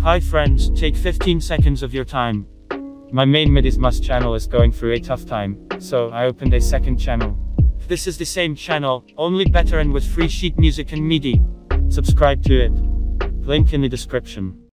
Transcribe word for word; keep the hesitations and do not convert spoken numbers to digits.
Hi friends, take fifteen seconds of your time. My main MIDIes Mus channel is going through a tough time, so I opened a second channel. This is the same channel, only better and with free sheet music and MIDI. Subscribe to it. Link in the description.